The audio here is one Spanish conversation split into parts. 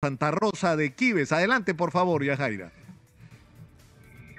Santa Rosa de Quives. Adelante, por favor, Yajaira.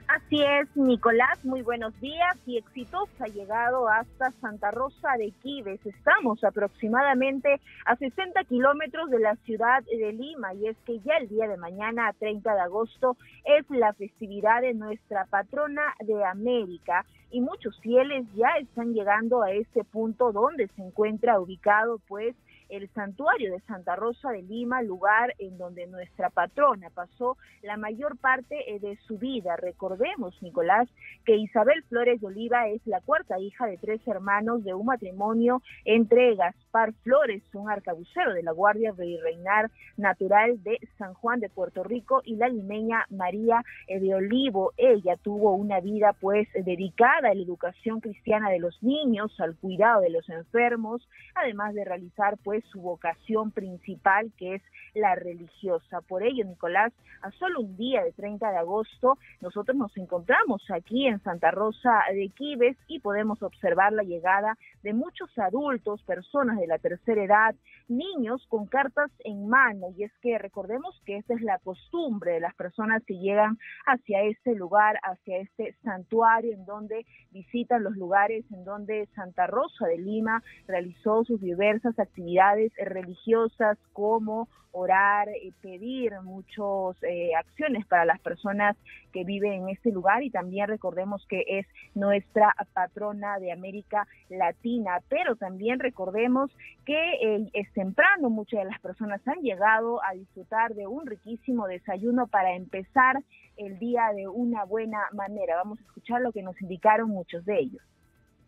Así es, Nicolás, muy buenos días y exitosa llegado hasta Santa Rosa de Quives. Estamos aproximadamente a 60 kilómetros de la ciudad de Lima y es que ya el día de mañana, 30 de agosto, es la festividad de nuestra patrona de América. Y muchos fieles ya están llegando a este punto donde se encuentra ubicado pues el santuario de Santa Rosa de Lima, lugar en donde nuestra patrona pasó la mayor parte de su vida. Recordemos, Nicolás, que Isabel Flores de Oliva es la cuarta hija de tres hermanos de un matrimonio entre Gaspar Flores, un arcabucero de la Guardia Virreinal natural de San Juan de Puerto Rico, y la limeña María de Olivo. Ella tuvo una vida pues dedicada a la educación cristiana de los niños, al cuidado de los enfermos, además de realizar pues su vocación principal, que es la religiosa. Por ello, Nicolás, a solo un día de 30 de agosto, nosotros nos encontramos aquí en Santa Rosa de Quives y podemos observar la llegada de muchos adultos, personas de la tercera edad, niños con cartas en mano, y es que recordemos que esta es la costumbre de las personas que llegan hacia este lugar, hacia este santuario, en donde visitan los lugares en donde Santa Rosa de Lima realizó sus diversas actividades religiosas, como orar, pedir muchas acciones para las personas que viven en este lugar, y también recordemos que es nuestra patrona de América Latina. Pero también recordemos que es temprano, muchas de las personas han llegado a disfrutar de un riquísimo desayuno para empezar el día de una buena manera. Vamos a escuchar lo que nos indicaron muchos de ellos.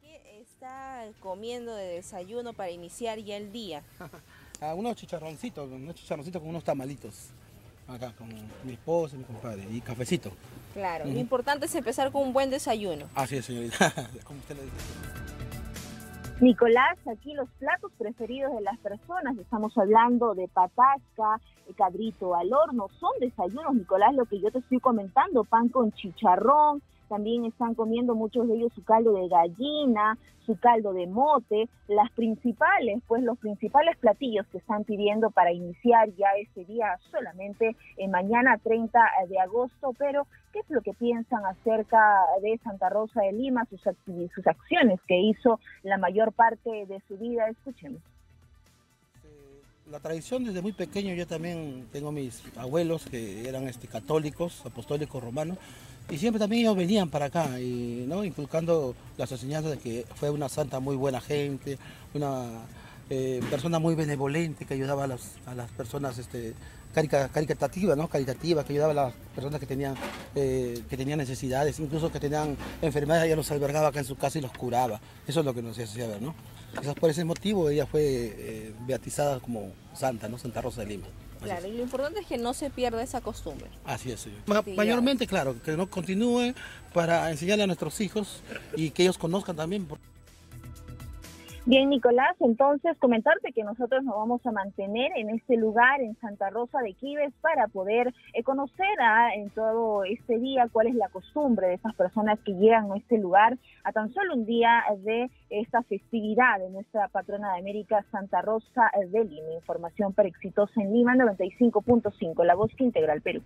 ¿Qué está comiendo de desayuno para iniciar ya el día? unos chicharroncitos con unos tamalitos, acá con mi esposa y mi compadre, y cafecito. Claro, lo importante es empezar con un buen desayuno. Así es, señorita, como usted le dice. Nicolás, aquí los platos preferidos de las personas, estamos hablando de patasca, cabrito al horno, son desayunos, Nicolás, lo que yo te estoy comentando, pan con chicharrón. También están comiendo muchos de ellos su caldo de gallina, su caldo de mote, los principales platillos que están pidiendo para iniciar ya este día solamente mañana 30 de agosto. Pero ¿qué es lo que piensan acerca de Santa Rosa de Lima, sus acciones que hizo la mayor parte de su vida? Escuchemos. La tradición desde muy pequeño, yo también tengo mis abuelos que eran católicos, apostólicos romanos, y siempre también ellos venían para acá, y, ¿no?, inculcando las enseñanzas de que fue una santa muy buena gente, una persona muy benevolente que ayudaba a las personas caritativa, ¿no?, caritativa, que ayudaba a las personas que tenían necesidades, incluso que tenían enfermedades, ella los albergaba acá en su casa y los curaba. Eso es lo que nos hacía ver, ¿no? Quizás por ese motivo ella fue beatizada como santa, ¿no?, Santa Rosa de Lima. Claro, y lo importante es que no se pierda esa costumbre. Así es, señor. Mayormente, claro, que no continúe para enseñarle a nuestros hijos y que ellos conozcan también. Bien, Nicolás, entonces comentarte que nosotros nos vamos a mantener en este lugar, en Santa Rosa de Quives, para poder conocer en todo este día cuál es la costumbre de esas personas que llegan a este lugar a tan solo un día de esta festividad de nuestra patrona de América, Santa Rosa de Lima. Información para Exitosa en Lima, 95.5, La Voz Integral Perú.